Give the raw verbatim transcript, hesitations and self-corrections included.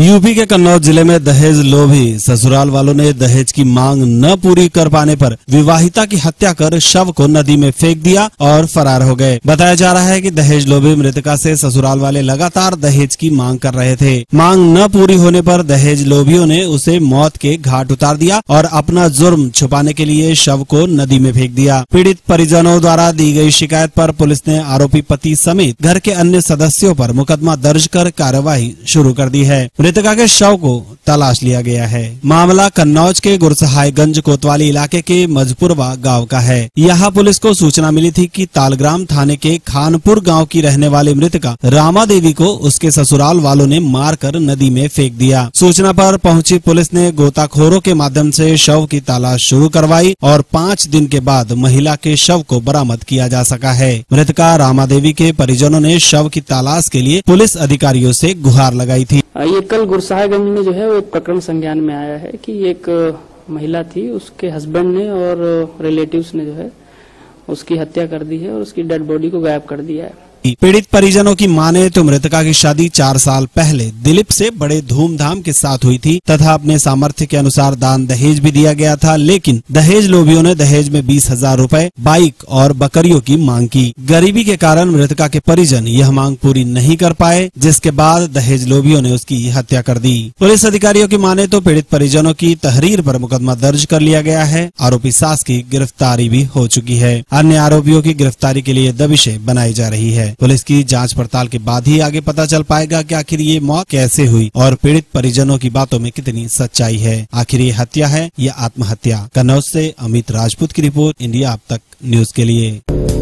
UP के कन्नौज जिले में दहेज लोभी ससुराल वालों ने दहेज की मांग न पूरी कर पाने पर विवाहिता की हत्या कर शव को नदी में फेंक दिया और फरार हो गए। बताया जा रहा है कि दहेज लोभी मृतका से ससुराल वाले लगातार दहेज की मांग कर रहे थे। मांग न पूरी होने पर दहेज लोभियों ने उसे मौत के घाट उतार दिया और अपना जुर्म छुपाने के लिए शव को नदी में फेंक दिया। पीड़ित परिजनों द्वारा दी गई शिकायत पर पुलिस ने आरोपी पति समेत घर के अन्य सदस्यों पर मुकदमा दर्ज कर कार्रवाई शुरू कर दी है। मृतका के शव को तलाश लिया गया है। मामला कन्नौज के गुरसहायगंज कोतवाली इलाके के मझपुरवा गांव का है। यहाँ पुलिस को सूचना मिली थी कि तालग्राम थाने के खानपुर गांव की रहने वाली मृतका राम देवी को उसके ससुराल वालों ने मारकर नदी में फेंक दिया। सूचना पर पहुंची पुलिस ने गोताखोरों के माध्यम से शव की तलाश शुरू करवाई और पाँच दिन के बाद महिला के शव को बरामद किया जा सका है। मृतका राम देवी के परिजनों ने शव की तलाश के लिए पुलिस अधिकारियों से गुहार लगाई थी। ये कल गुरसहायगंज में जो है वो प्रकरण संज्ञान में आया है कि एक महिला थी, उसके हस्बैंड ने और रिलेटिव्स ने जो है उसकी हत्या कर दी है और उसकी डेड बॉडी को गायब कर दिया है। पीड़ित परिजनों की माने तो मृतका की शादी चार साल पहले दिलीप से बड़े धूमधाम के साथ हुई थी तथा अपने सामर्थ्य के अनुसार दान दहेज भी दिया गया था, लेकिन दहेज लोभियों ने दहेज में बीस हजार रूपए, बाइक और बकरियों की मांग की। गरीबी के कारण मृतका के परिजन यह मांग पूरी नहीं कर पाए, जिसके बाद दहेज लोभियों ने उसकी हत्या कर दी। पुलिस अधिकारियों की माने तो पीड़ित परिजनों की तहरीर पर मुकदमा दर्ज कर लिया गया है। आरोपी सास की गिरफ्तारी भी हो चुकी है। अन्य आरोपियों की गिरफ्तारी के लिए दबिशें बनाई जा रही है। पुलिस की जांच पड़ताल के बाद ही आगे पता चल पाएगा कि आखिर ये मौत कैसे हुई और पीड़ित परिजनों की बातों में कितनी सच्चाई है। आखिर ये हत्या है या आत्महत्या? कन्नौज से अमित राजपूत की रिपोर्ट इंडिया अब तक न्यूज़ के लिए।